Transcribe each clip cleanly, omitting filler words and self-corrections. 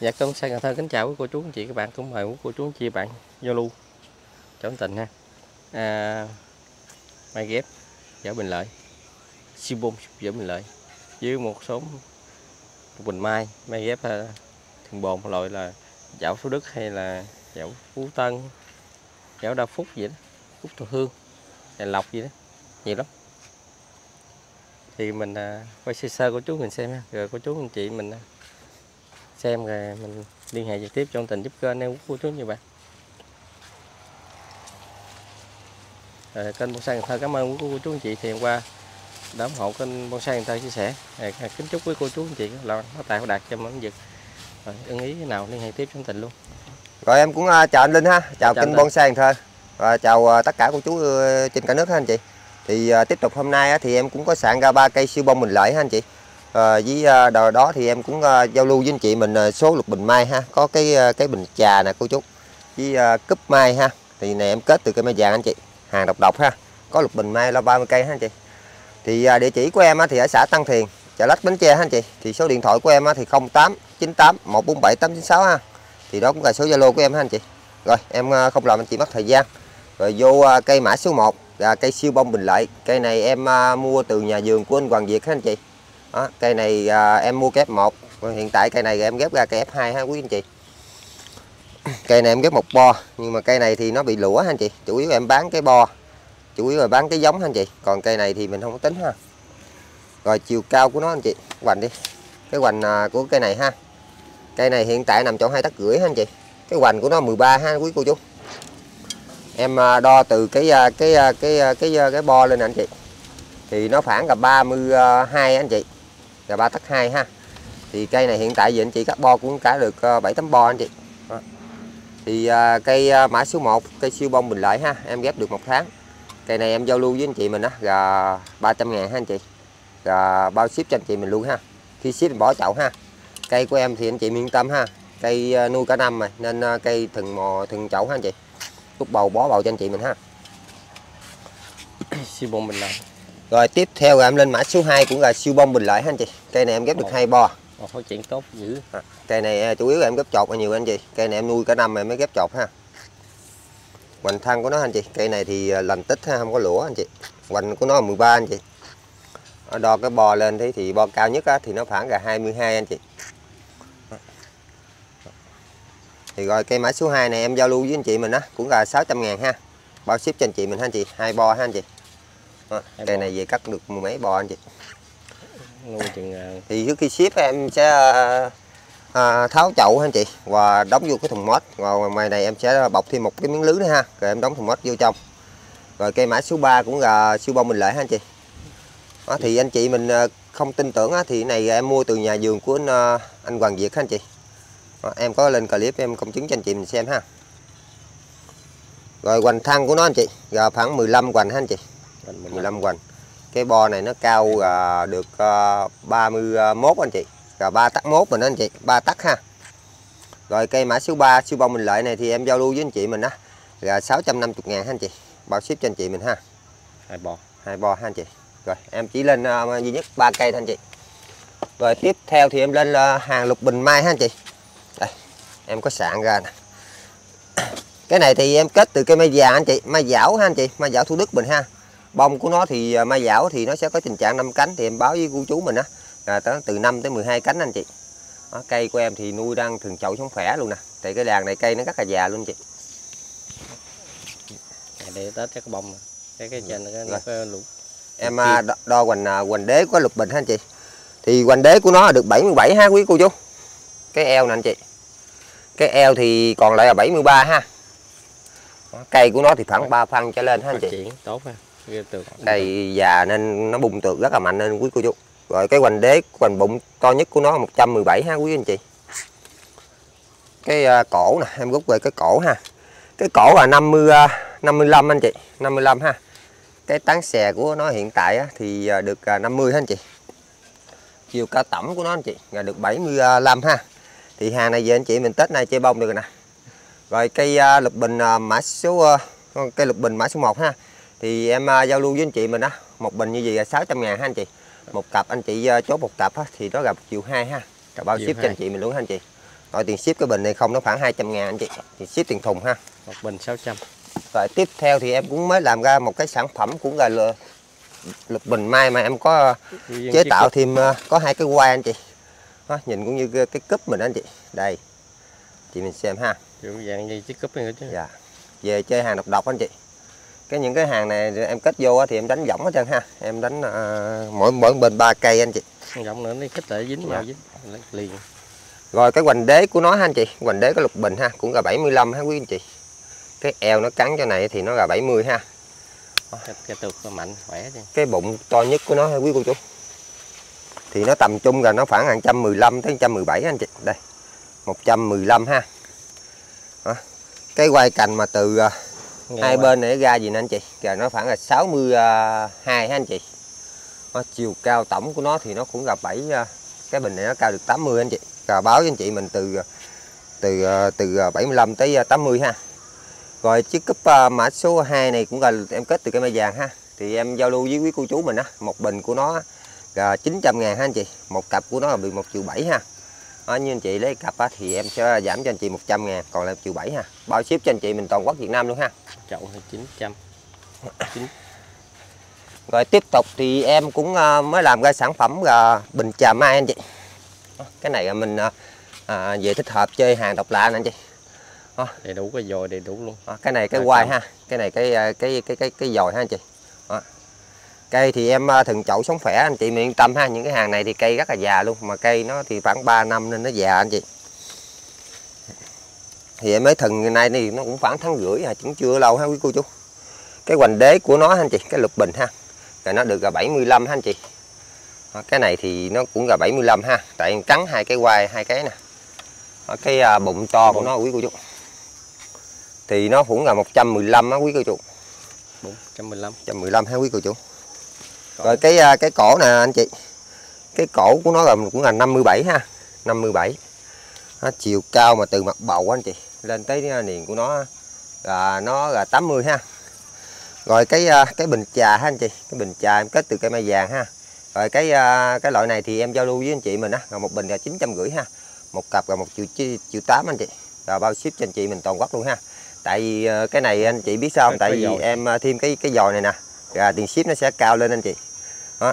Dạ kênh bonsai Cần Thơ kính chào quý cô chú anh chị các bạn, cũng mời quý cô chú anh chị bạn giao lưu chọn tình ha. Mai ghép giỏ Bình Lợi, siêu bông giỏ Bình Lợi với một số bình mai ghép thường bồn, loại là giỏ Thủ Đức hay là giỏ Phú Tân, giỏ Đa Phúc vậy đó, Phúc Thọ Hương, Đà Lộc gì đó, nhiều lắm. Thì mình quay sơ sơ của chú mình xem ha, rồi cô chú anh chị mình xem rồi mình liên hệ trực tiếp trong tình giúp kênh em của chú như bạn. Rồi, kênh bonsai Cần Thơ cảm ơn quý cô chú anh chị thì hôm qua đã ủng hộ kênh bonsai Cần Thơ chia sẻ. Rồi, kính chúc quý cô chú anh chị là nó tài đạt cho món vật. Rồi, ưng ý nào liên hệ tiếp trong tình luôn. Rồi em cũng chào anh Linh ha, chào kênh bonsai Cần Thơ và chào tất cả cô chú trên cả nước ha anh chị. Thì tiếp tục hôm nay thì em cũng có sạn ra 3 cây siêu bông Bình Lợi ha anh chị. Với đồ đó thì em cũng giao lưu với anh chị mình số lục bình mai ha, có cái bình trà nè cô chú, với cúp mai ha. Thì này em kết từ cây mai vàng anh chị, hàng độc ha, có lục bình mai là 30 cây ha anh chị. Thì địa chỉ của em thì ở xã Tăng Thiền, Chợ Lách, Bến Tre ha anh chị. Thì số điện thoại của em thì 0898 147 896 ha. Thì đó cũng là số Zalo của em ha anh chị. Rồi em không làm anh chị mất thời gian. Rồi vô cây mã số 1 là cây siêu bông Bình Lợi. Cây này em mua từ nhà vườn của anh Hoàng Việt ha anh chị. Đó, cây này em mua cây F1, hiện tại cây này em ghép ra cây F2 ha quý anh chị. Cây này em ghép một bo, nhưng mà cây này thì nó bị lũa ha anh chị, chủ yếu em bán cái bo, chủ yếu là bán cái giống ha anh chị, còn cây này thì mình không có tính ha. Rồi chiều cao của nó anh chị, hoành đi, cái hoành của cây này ha, cây này hiện tại nằm chỗ 2,5 tấc ha anh chị, cái hoành của nó 13 ha quý cô chú. Em đo từ cái bo lên anh chị, thì nó khoảng là 32 anh chị, là 3,2 tấc ha. Thì cây này hiện tại vì anh chị các bo cũng cả được 7-8 bo anh chị. Đó. Thì cây mã số 1 cây siêu bông Bình Lợi ha, em ghép được 1 tháng. Cây này em giao lưu với anh chị mình đó là 300.000 ha anh chị, là bao ship cho anh chị mình luôn ha, khi ship bỏ chậu ha. Cây của em thì anh chị yên tâm ha, cây nuôi cả năm rồi nên cây thừng mò thừng chậu ha anh chị, lúc bầu bó bầu cho anh chị mình ha. Siêu bông Bình Lợi. Rồi tiếp theo là em lên mã số 2 cũng là siêu bông Bình Lợi ha anh chị. Cây này em ghép được 2 bo. Phát triển tốt dữ. Cây này chủ yếu là em ghép chột nhiều anh chị. Cây này em nuôi cả năm em mới ghép chột ha. Hoành thân của nó anh chị. Cây này thì lành tích ha, không có lũa anh chị. Hoành của nó là 13 anh chị. Đo cái bo lên thấy thì bo cao nhất thì nó khoảng là 22 anh chị. Thì rồi cây mã số 2 này em giao lưu với anh chị mình á, cũng là 600.000 ha. Bao ship cho anh chị mình ha anh chị, 2 bo ha anh chị. Đó, cây này về cắt được mười mấy bò anh chị. Thì trước khi ship em sẽ tháo chậu ha anh chị, và đóng vô cái thùng mốt, và ngoài này em sẽ bọc thêm một cái miếng lưới nữa ha, rồi em đóng thùng mốt vô trong. Rồi cây mã số 3 cũng là siêu bông Bình Lợi ha anh chị. Đó, thì anh chị mình không tin tưởng thì này em mua từ nhà vườn của anh Hoàng Việt ha anh chị. Đó, em có lên clip em công chứng cho anh chị mình xem ha. Rồi hoành thân của nó anh chị là khoảng 15 hoành ha anh chị, 15 hoành. Cái bo này nó cao được 31 anh chị, là 3,1 tấc mình đó anh chị, 3 tấc ha. Rồi cây mã số 3 siêu bông Bình Lợi này thì em giao lưu với anh chị mình á là 650.000 ha anh chị, bao ship cho anh chị mình ha. 2 bo ha anh chị. Rồi em chỉ lên duy nhất 3 cây thôi anh chị. Rồi tiếp theo thì em lên hàng lục bình mai ha anh chị. Đây, em có sạn ra nè. Cái này thì em kết từ cây mai vàng anh chị, mai giao ha anh chị, mai giao Thủ Đức mình ha. Bông của nó thì mai giảo thì nó sẽ có tình trạng 5 cánh, thì em báo với cô chú mình á từ 5 tới 12 cánh anh chị. Đó, cây của em thì nuôi đang thường chậu sống khỏe luôn nè, tại cái đàn này cây nó rất là già luôn chị. Để tết các bông cái trên cái lục. Em đo hoành đế của lục bình ha anh chị. Thì hoành đế của nó là được 77 ha quý cô chú. Cái eo nè anh chị. Cái eo thì còn lại là 73 ha. Đó, cây của nó thì khoảng 3 phân trở lên ha anh chị. Tốt ha. Cây già nên nó bung tược rất là mạnh nên quý cô chú. Rồi cái hoành đế, hoành bụng to nhất của nó 117 ha quý anh chị. Cái cổ nè, em rút về cái cổ ha. Cái cổ là 55 anh chị, 55 ha. Cái tán xè của nó hiện tại thì được 50 ha anh chị. Chiều cao tổng của nó anh chị là được 75 ha. Thì hàng này về anh chị mình Tết nay chơi bông được rồi nè. Rồi cây lục bình mã số cây lục bình mã số 1 ha. Thì em giao lưu với anh chị mình á, một bình như vậy là 600.000 ha anh chị. Một cặp anh chị chốt một cặp thì nó gặp 1,2 triệu ha, cả bao ship cho anh chị mình luôn ha anh chị. Rồi tiền ship cái bình này không nó khoảng 200.000 anh chị. Thì ship tiền thùng ha. Một bình 600. Rồi tiếp theo thì em cũng mới làm ra một cái sản phẩm cũng là bình mai mà em có chế tạo thêm có hai cái quai anh chị. Đó, nhìn cũng như cái cúp mình đó anh chị. Đây. Chị mình xem ha. Dạng như chiếc cúp này nữa chứ. Dạ. Về chơi hàng độc anh chị. Cái những cái hàng này em kết vô thì em đánh võng hết trơn ha. Em đánh mỗi bên 3 cây anh chị. Võng nữa nó khích lại dính vào dính liền. Rồi cái hoành đế của nó ha anh chị, hoành đế có lục bình ha, cũng là 75 ha quý anh chị. Cái eo nó cắn cho này thì nó là 70 ha. Cái tược nó mạnh khỏe chứ. Cái bụng to nhất của nó ha quý cô chú. Thì nó tầm trung là nó khoảng 115 tới 117 anh chị. Đây. 115 ha. Đó. Cái quay cành mà từ hai bên này ra gì nè anh chị, rồi nó khoảng là 62 ha anh chị. Đó, chiều cao tổng của nó thì nó cũng là 7, cái bình này nó cao được 80 anh chị. Rồi báo với anh chị mình từ 75 tới 80 ha. Rồi chiếc cúp mã số 2 này cũng là em kết từ cây mai vàng ha. Thì em giao lưu với quý cô chú mình á, một bình của nó là 900.000 ha anh chị. Một cặp của nó là bị 1.700.000 ha. Đó, như anh chị lấy cặp á, thì em sẽ giảm cho anh chị 100.000, còn là 1.700.000 ha. Bao ship cho anh chị mình toàn quốc Việt Nam luôn ha. Chậu thì 900. Rồi tiếp tục thì em cũng mới làm ra sản phẩm là bình trà mai anh chị. Cái này là mình về thích hợp chơi hàng độc lạ nè anh chị. Đầy đủ cái dồi đầy đủ luôn. Cái này cái quai ha, cái này cái dồi ha anh chị. Đó. Cây thì em thường chậu sống khỏe anh chị mình yên tâm ha, những cái hàng này thì cây rất là già luôn, mà cây nó thì khoảng 3 năm nên nó già anh chị. Thì em mới thường ngày nay thì nó cũng khoảng 1,5 tháng à, cũng chưa lâu ha quý cô chú. Cái hoành đế của nó ha anh chị, cái lục bình ha. Rồi nó được là 75 ha anh chị. Cái này thì nó cũng là 75 ha, tại em cắn hai cái quai hai cái nè. Cái bụng to của nó quý cô chú. Thì nó cũng là 115 á quý cô chú. 115. 115 ha quý cô chú. Rồi cái cổ nè anh chị. Cái cổ của nó là cũng là 57 ha, 57. Nó chiều cao mà từ mặt bầu anh chị lên tới niền của nó là nó là 80 ha. Rồi cái bình trà ha anh chị, cái bình trà em kết từ cây mai vàng ha. Rồi cái loại này thì em giao lưu với anh chị mình á, một bình là 950 ha. Một cặp là 1.800.000 anh chị. Rồi bao ship cho anh chị mình toàn quốc luôn ha. Tại vì cái này anh chị biết sao không? Tại vì em thêm cái giò này nè, rồi tiền ship nó sẽ cao lên anh chị. Đó.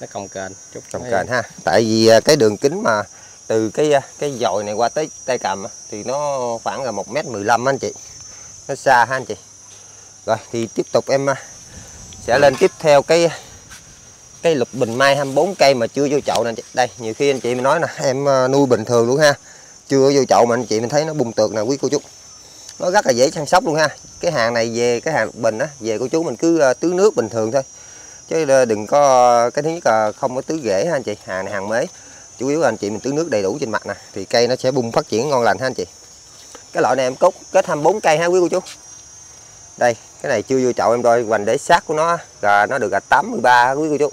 Nó cồng kềnh chút cồng kềnh ha. Tại vì cái đường kính mà từ cái giò này qua tới tay cầm thì nó khoảng là 1m15 anh chị. Nó xa ha anh chị. Rồi thì tiếp tục em sẽ lên tiếp theo cái lục bình mai 24 cây mà chưa vô chậu nè anh chị. Đây, nhiều khi anh chị mình nói nè, em nuôi bình thường luôn ha. Chưa vô chậu mà anh chị mình thấy nó bung tược nè quý cô chú. Nó rất là dễ chăm sóc luôn ha. Cái hàng này về cái hàng lục bình á, về cô chú mình cứ tưới nước bình thường thôi. Chứ đừng có cái thứ nhất là không có tưới rễ ha anh chị, hàng này hàng mới. Chủ yếu là anh chị mình tưới nước đầy đủ trên mặt nè thì cây nó sẽ bung phát triển ngon lành ha anh chị. Cái loại này em kết 24 cây ha quý cô chú. Đây, cái này chưa vô chậu em rồi, hoành để sát của nó là nó được là 83 quý cô chú.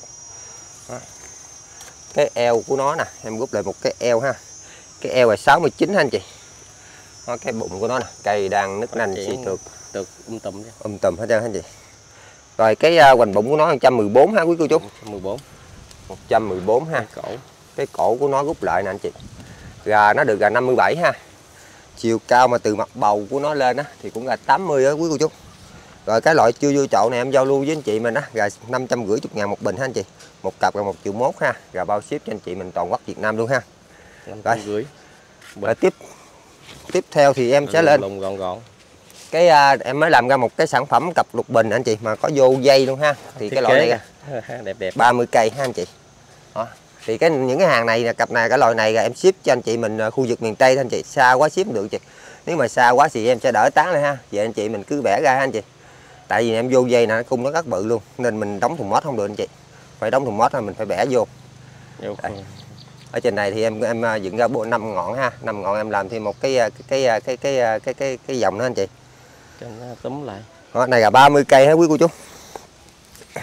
Cái eo của nó nè, em rút lại một cái eo ha. Cái eo là 69 ha anh chị. Cái bụng của nó nè, cây đang nứt nành xì tược tùm hết trơn anh chị. Rồi cái hoành bụng của nó 114 ha quý cô chú. 114 ha. Cái cổ của nó rút lại nè anh chị. Gà nó được là 57 ha. Chiều cao mà từ mặt bầu của nó lên á thì cũng là 80 á quý cô chú. Rồi cái loại chưa vô chậu này em giao lưu với anh chị mình á, gà 550.000 một bình ha anh chị. Một cặp là 1.100.000 ha, gà bao ship cho anh chị mình toàn quốc Việt Nam luôn ha. 550. Rồi tiếp theo thì em sẽ lên gọn. Cái em mới làm ra một cái sản phẩm cặp lục bình anh chị mà có vô dây luôn ha. Thì cái loại này đẹp 30 cây ha anh chị. Đó. Thì những cái hàng này là cặp này, cái loại này là em ship cho anh chị mình khu vực miền Tây thôi anh chị, xa quá ship không được chị. Nếu mà xa quá thì em sẽ đỡ tán lên ha. Vậy anh chị mình cứ bẻ ra ha anh chị. Tại vì em vô dây nè, khung nó rất bự luôn nên mình đóng thùng mót không được anh chị. Phải đóng thùng mót là mình phải bẻ vô. Đây. Ở trên này thì em dựng ra bộ 5 ngọn ha, 5 ngọn em làm thêm một cái vòng nữa anh chị. Cho nó túm lại. Đó, này là 30 cây hả quý cô chú.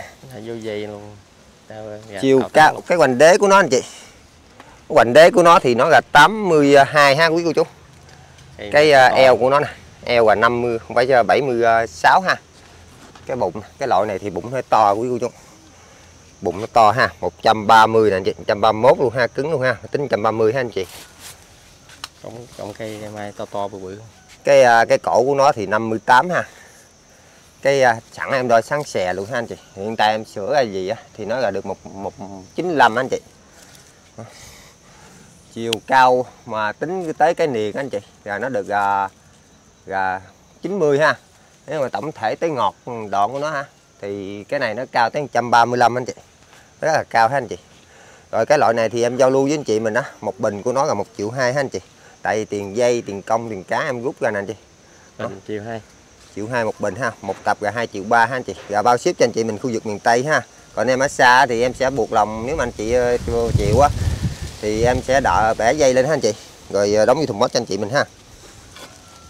Là vô dây luôn. Chiều cao cái hoành đế của nó anh chị. Hoành đế của nó thì nó là 82 ha quý cô chú. Cái eo của nó nè, eo là 50 không phải 76 ha. Cái bụng, cái loại này thì bụng hơi to quý cô chú. Bụng nó to ha, 130 nè anh chị, 131 luôn ha, cứng luôn ha, tính 130 ha anh chị. Trồng cây mai to to bự bự. Cái cổ của nó thì 58 ha. Cái sẵn em đôi sáng xè luôn ha anh chị. Hiện tại em sửa hay gì á thì nó là được 195 anh chị. Chiều cao mà tính tới cái niền anh chị là nó được là 90 ha. Nếu mà tổng thể tới ngọt đoạn của nó ha thì cái này nó cao tới 135 anh chị. Rất là cao ha anh chị. Rồi cái loại này thì em giao lưu với anh chị mình á, một bình của nó là 1,2 triệu ha anh chị. Tại vì tiền dây, tiền công, tiền cá em rút ra nè anh chị. 1,2 triệu một bình ha, một cặp là 2,3 triệu ha anh chị. Là bao ship cho anh chị mình khu vực miền Tây ha. Còn em ở xa thì em sẽ buộc lòng, nếu mà anh chị chịu á thì em sẽ đợi bẻ dây lên ha anh chị. Rồi đóng vô thùng mốt cho anh chị mình ha.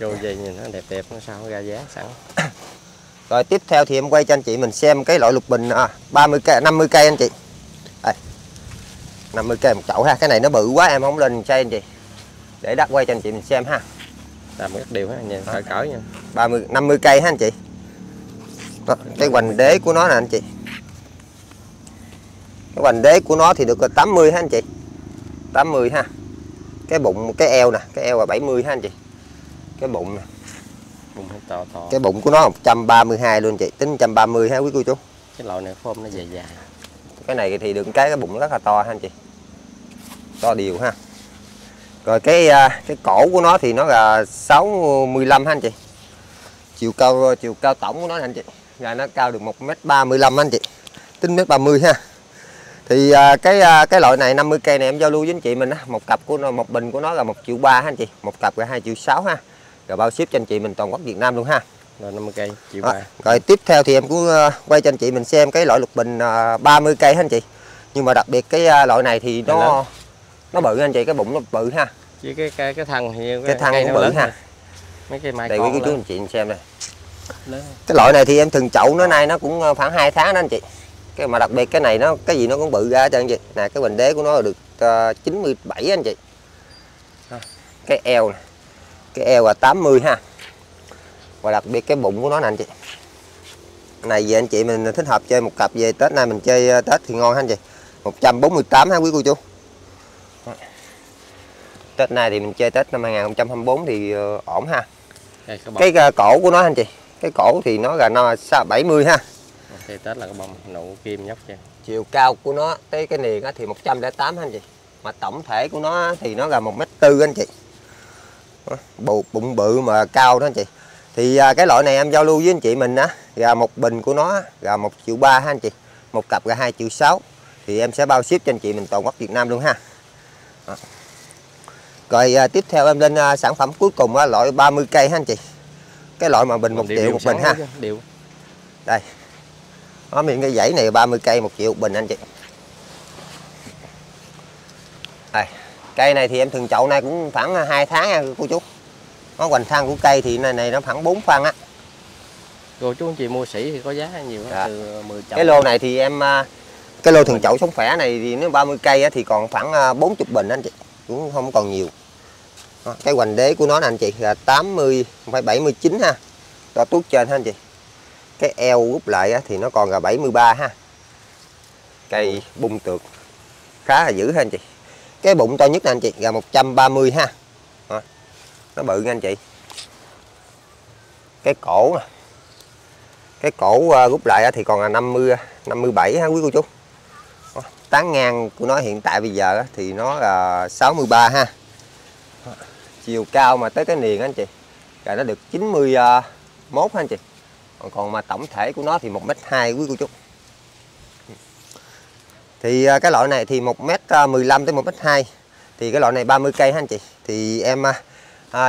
Vô dây nhìn nó đẹp đẹp, nó sao nó ra giá sẵn. Rồi tiếp theo thì em quay cho anh chị mình xem cái loại lục bình 30 cây, 50 cây anh chị. 50 cây một chậu ha, cái này nó bự quá em không lên xây anh chị. Để đắt quay cho anh chị mình xem ha. Làm các điều ha, nhìn cỡ cỡ nha. 50 cây ha anh chị. Đó, cái hoành đế của nó nè anh chị. Cái hoành đế của nó thì được 80 ha anh chị. 80 ha. Cái bụng, cái eo nè, cái eo là 70 ha anh chị. Cái bụng nè. Bụng to to. Cái bụng của nó 132 luôn chị, tính 130 ha quý cô chú. Cái loại này form nó dài dài. Cái này thì được cái bụng rất là to ha anh chị. To đều ha. Rồi cái cổ của nó thì nó là 65 ha anh chị. Chiều cao tổng của nó anh chị. Rồi nó cao được 1,35 m anh chị. Tính 1,30 m ha. Thì cái loại này 50 cây này em giao lưu với anh chị mình á, một cặp của nó, một bình của nó là 1,3 triệu ha anh chị, một cặp là 2,6 triệu ha. Rồi bao ship cho anh chị mình toàn quốc Việt Nam luôn ha. Rồi 50 cây, 1,3 triệu. Rồi tiếp theo thì em cũng quay cho anh chị mình xem cái loại lục bình 30 cây ha anh chị. Nhưng mà đặc biệt cái loại này thì nó bự anh chị, cái bụng nó bự ha. Chứ cái thân thì cái thân cũng bự ha. Mấy cây mai đây quý chú anh chị xem đây. Cái loại này thì em thường chậu nó nay nó cũng khoảng 2 tháng đó anh chị. Cái mà đặc biệt cái này nó cái gì nó cũng bự ra cho anh chị. Nè cái bình đế của nó được 97 anh chị. Cái eo này. Cái eo là 80 ha. Và đặc biệt cái bụng của nó nè anh chị. Cái này về anh chị mình thích hợp chơi một cặp về Tết nay mình chơi Tết thì ngon ha anh chị. 148 ha quý cô chú. Tết nay thì mình chơi Tết năm 2024 thì ổn ha. Cái cổ của nó anh chị. Cái cổ thì nó là 70 ha. Thì Tết là cái bông nụ kim nhóc nha. Chiều cao của nó tới cái niền thì 108 ha anh chị. Mà tổng thể của nó thì nó là 1,4 m anh chị. Bụng bự mà cao đó anh chị. Thì cái loại này em giao lưu với anh chị mình á, là một bình của nó là 1,3 triệu ha anh chị. Một cặp là 2,6 triệu. Thì em sẽ bao ship cho anh chị mình toàn quốc Việt Nam luôn ha. Đó. Rồi tiếp theo em lên sản phẩm cuối cùng á, loại 30 cây ha anh chị. Cái loại mà bình 1 triệu một bình ha. Đây. Nó miệng cái dãy này 30 cây 1,000,000 một bình anh chị. Đây. Cây này thì em thường chậu này cũng khoảng 2 tháng nha cô chú. Nó hoành thang của cây thì này nó khoảng 4 phân á. Cô chú anh chị mua sỉ thì có giá nhiều đó, từ 10 chậu. Cái lô này thì em cái lô thường chậu sống khỏe này thì nếu 30 cây thì còn khoảng 40 bình anh chị, cũng không còn nhiều. Cái hoành đế của nó nè anh chị là 80 phải 79 ha. Đó tuốt trên ha anh chị. Cái eo rút lại thì nó còn là 73 ha. Cây bung tược khá là dữ ha anh chị. Cái bụng to nhất là anh chị là 130 ha. Nó bự nha anh chị. Cái cổ nè. Cái cổ rút lại thì còn là 57 ha quý cô chú. Tán ngang của nó hiện tại bây giờ thì nó là 63 ha. Chiều cao mà tới cái niền anh chị là nó được 91 ha anh chị. Còn mà tổng thể của nó thì 1,2 m quý cô chú. Thì cái loại này thì 1,15 m tới 1,2 m. Thì cái loại này 30 cây ha anh chị. Thì em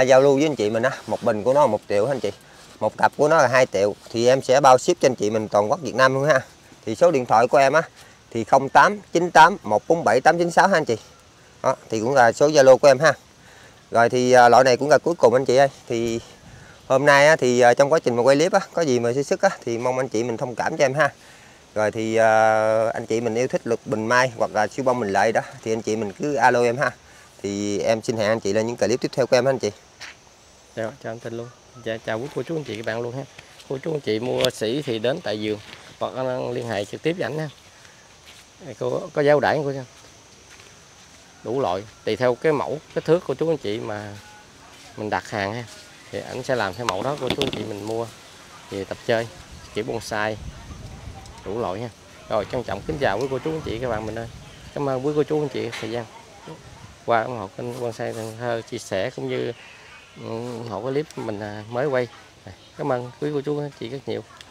giao lưu với anh chị mình á, một bình của nó là 1 triệu ha anh chị. Một cặp của nó là 2 triệu. Thì em sẽ bao ship cho anh chị mình toàn quốc Việt Nam luôn ha. Thì số điện thoại của em á thì 0898 147 896 ha anh chị. Đó, thì cũng là số Zalo của em ha. Rồi thì loại này cũng là cuối cùng anh chị ơi. Thì hôm nay á, thì trong quá trình mà quay clip á, có gì mà suy sức á, thì mong anh chị mình thông cảm cho em ha. Rồi thì anh chị mình yêu thích lục bình mai hoặc là siêu bông Bình Lợi đó thì anh chị mình cứ alo em ha. Thì em xin hẹn anh chị lên những clip tiếp theo của em ha anh chị. Chào, chào anh Tinh luôn. Chào quý cô chú anh chị các bạn luôn ha. Cô chú anh chị mua sỉ thì đến tại vườn hoặc liên hệ trực tiếp với ảnh ha. Cô có giáo đãi cô sao? đủ loại, tùy theo cái mẫu kích thước của chú anh chị mà mình đặt hàng ha, thì ảnh sẽ làm theo mẫu đó của chú anh chị mình mua về tập chơi kiểu bonsai đủ loại ha. Rồi trân trọng kính chào quý cô chú anh chị các bạn mình ơi, cảm ơn quý cô chú anh chị thời gian qua ủng hộ kênh bonsai Cần Thơ chia sẻ cũng như ủng hộ cái clip mình mới quay. Cảm ơn quý cô chú anh chị rất nhiều.